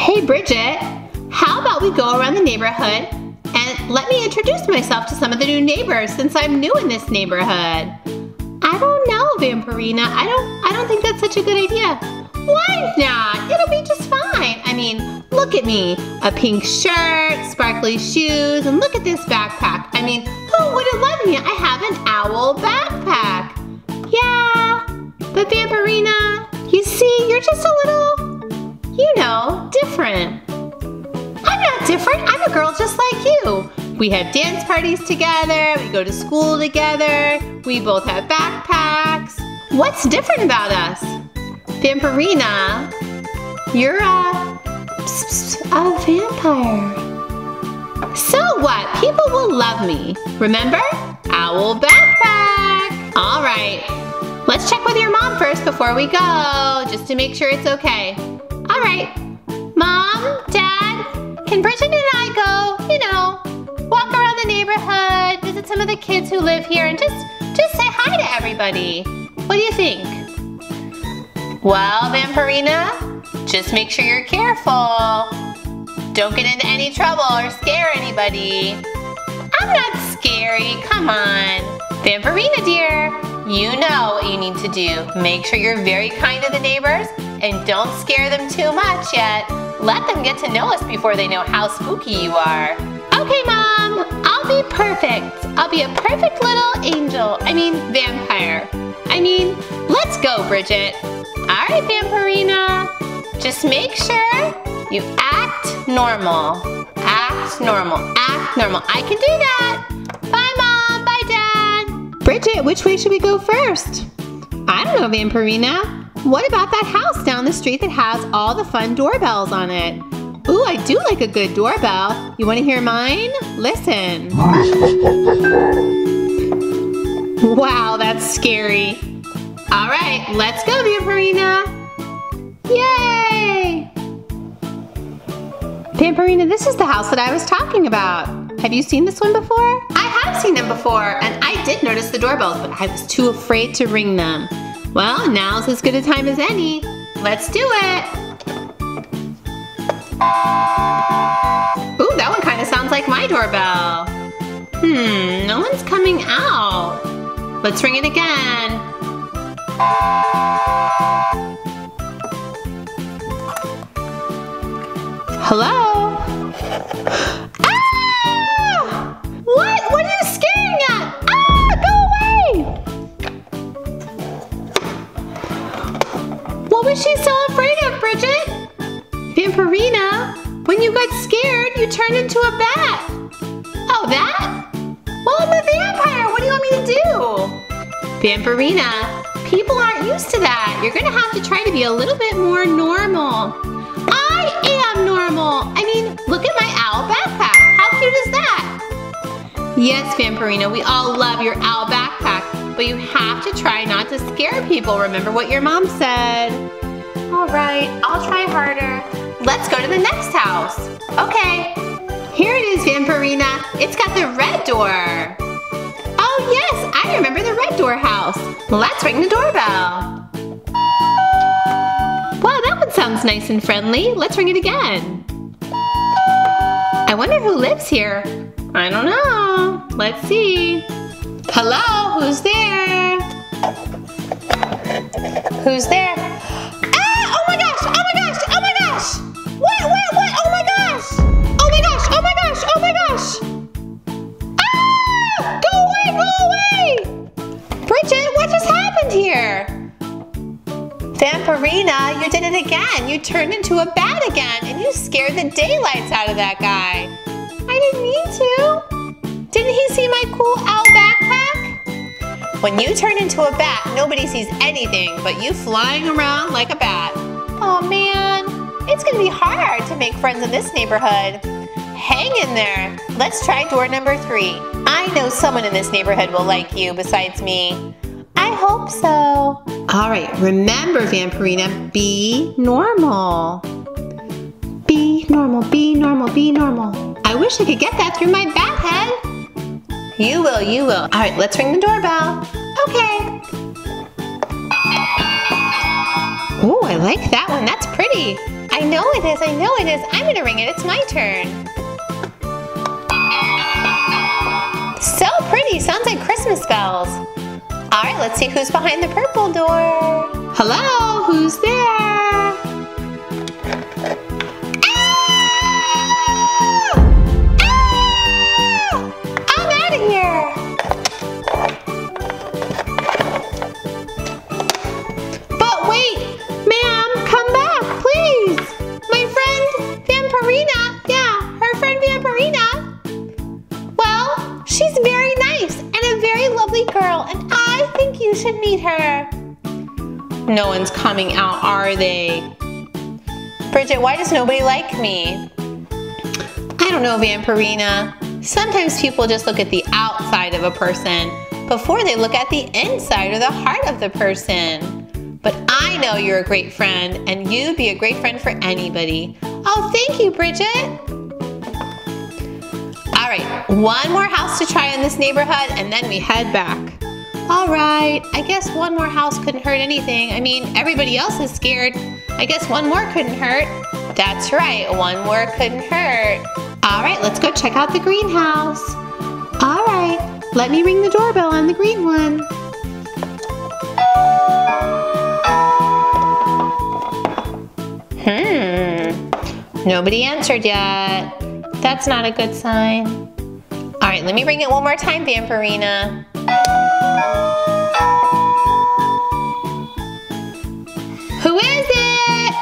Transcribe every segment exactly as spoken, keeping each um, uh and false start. Hey Bridget, how about we go around the neighborhood and let me introduce myself to some of the new neighbors since I'm new in this neighborhood? I don't know, Vampirina. I don't I don't think that's such a good idea. Why not? It'll be just fine. I mean, look at me. A pink shirt, sparkly shoes, and look at this backpack. I mean, who wouldn't love me? I have an owl backpack. Yeah, but Vampirina, you see, you're just a little, you know, different. I'm not different. I'm a girl just like you. We have dance parties together. We go to school together. We both have backpacks. What's different about us? Vampirina, you're a, a vampire. So what? People will love me. Remember? Owl backpack. All right. Let's check with your mom first before we go, just to make sure it's okay. All right. Mom, Dad, can Bridget and I go, you know, walk around the neighborhood, visit some of the kids who live here, and just, just say hi to everybody. What do you think? Well, Vampirina, just make sure you're careful. Don't get into any trouble or scare anybody. I'm not scary, come on. Vampirina, dear, you know what you need to do. Make sure you're very kind to the neighbors and don't scare them too much yet. Let them get to know us before they know how spooky you are. Okay, Mom, I'll be perfect. I'll be a perfect little angel. I mean, vampire. I mean, let's go, Bridget. All right, Vampirina, just make sure you act normal. Act normal, act normal. I can do that. Bye, Mom, bye, Dad. Bridget, which way should we go first? I don't know, Vampirina. What about that house down the street that has all the fun doorbells on it? Ooh, I do like a good doorbell. You wanna hear mine? Listen. Wow, that's scary. All right, let's go, Vampirina. Yay! Vampirina, this is the house that I was talking about. Have you seen this one before? I have seen them before, and I did notice the doorbells, but I was too afraid to ring them. Well, now's as good a time as any. Let's do it. Ooh, that one kind of sounds like my doorbell. Hmm, no one's coming out. Let's ring it again. Hello? Ah! What? What are you scaring at? Ah! Go away! What was she so afraid of, Bridget? Vampirina, when you got scared, you turned into a bat. Oh, that? Well, I'm a vampire. What do you want me to do? Vampirina, people aren't used to that. You're gonna have to try to be a little bit more normal. I am normal. I mean, look at my owl backpack. How cute is that? Yes, Vampirina, we all love your owl backpack, but you have to try not to scare people. Remember what your mom said. All right, I'll try harder. Let's go to the next house. Okay, here it is, Vampirina. It's got the red door. Oh yes, I remember the red door house. Let's ring the doorbell. Wow, that one sounds nice and friendly. Let's ring it again. I wonder who lives here. I don't know. Let's see. Hello, who's there? Who's there? Ah, oh my gosh, oh my gosh, oh my gosh. What, what, what, oh my gosh. Oh my gosh, oh my gosh, oh my gosh. Go away, go away! Bridget, what just happened here? Vampirina, you did it again. You turned into a bat again, and you scared the daylights out of that guy. I didn't mean to. Didn't he see my cool owl backpack? When you turn into a bat, nobody sees anything but you flying around like a bat. Oh man, it's gonna be hard to make friends in this neighborhood. Hang in there. Let's try door number three. I know someone in this neighborhood will like you besides me. I hope so. All right, remember, Vampirina, be normal. Be normal, be normal, be normal. I wish I could get that through my bat head. You will, you will. All right, let's ring the doorbell. Okay. Oh, I like that one. That's pretty. I I know it is, I know it is. I'm gonna ring it, it's my turn. So pretty, sounds like Christmas bells. All right, let's see who's behind the purple door. Hello, who's there? Ah! Ah! I'm out of here. But wait, ma'am, come back, please. My friend Vampirina, yeah, her friend Vampirina. Well, she's very nice and a very lovely girl, and I think you should meet her. No one's coming out, are they? Bridget, why does nobody like me? I don't know, Vampirina. Sometimes people just look at the outside of a person before they look at the inside or the heart of the person. But I know you're a great friend, and you'd be a great friend for anybody. Oh, thank you, Bridget. All right, one more house to try in this neighborhood, and then we head back. All right, I guess one more house couldn't hurt anything. I mean, everybody else is scared. I guess one more couldn't hurt. That's right, one more couldn't hurt. All right, let's go check out the greenhouse. All right, let me ring the doorbell on the green one. Hmm, nobody answered yet. That's not a good sign. All right, let me ring it one more time, Vampirina. Who is it?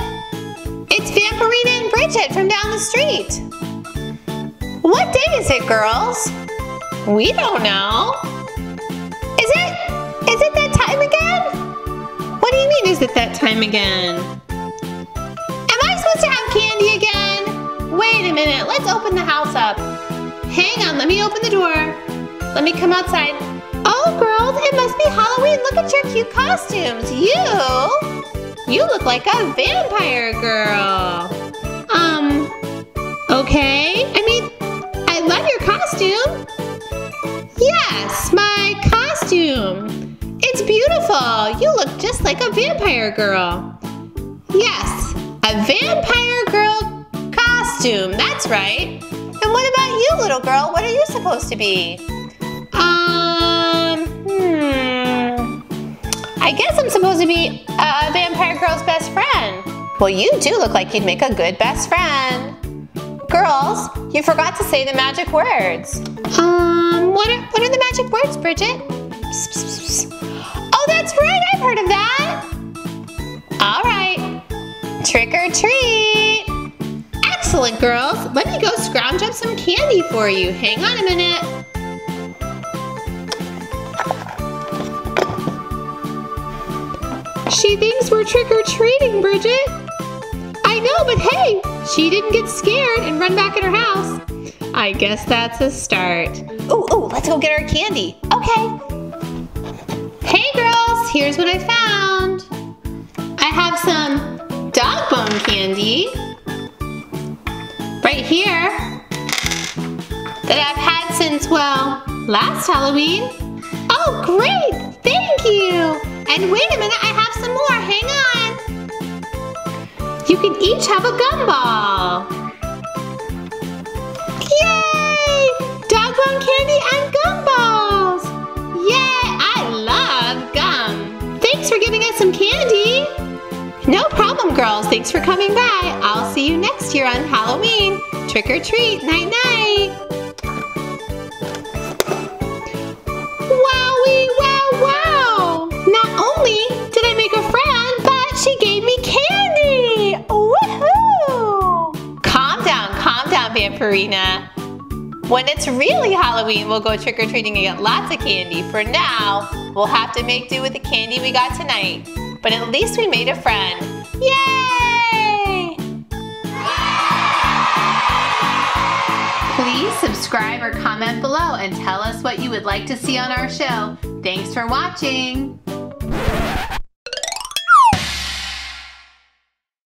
It's Vampirina and Bridget from down the street. What day is it, girls? We don't know. Is it? Is it that time again? What do you mean, is it that time again? Am I supposed to have candy again? Wait a minute, let's open the house up. Hang on, let me open the door. Let me come outside. Oh, girls, it must be Halloween. Look at your cute costumes. You... You look like a vampire girl. Um, okay. I mean, I love your costume. Yes, my costume. It's beautiful. You look just like a vampire girl. Yes, a vampire girl costume. That's right. And what about you, little girl? What are you supposed to be? Um, hmm. I guess I'm supposed to be a vampire girl's best friend. Well, you do look like you'd make a good best friend. Girls, you forgot to say the magic words. Um, what are, what are the magic words, Bridget? Psst, psst, psst. Oh, that's right, I've heard of that. All right, trick or treat. Excellent, girls. Let me go scrounge up some candy for you. Hang on a minute. She thinks we're trick-or-treating, Bridget. I know, but hey, she didn't get scared and run back in her house. I guess that's a start. Oh, oh, let's go get our candy. Okay. Hey, girls, here's what I found. I have some dog bone candy right here that I've had since, well, last Halloween. Oh, great, thank you. And wait a minute, I have some more, hang on. You can each have a gumball. Yay! Dog bone candy and gumballs. Yay, I love gum. Thanks for giving us some candy. No problem, girls, thanks for coming by. I'll see you next year on Halloween. Trick or treat, night night. Vampirina. When it's really Halloween, we'll go trick-or-treating and get lots of candy. For now, we'll have to make do with the candy we got tonight. But at least we made a friend. Yay! Please subscribe or comment below and tell us what you would like to see on our show. Thanks for watching.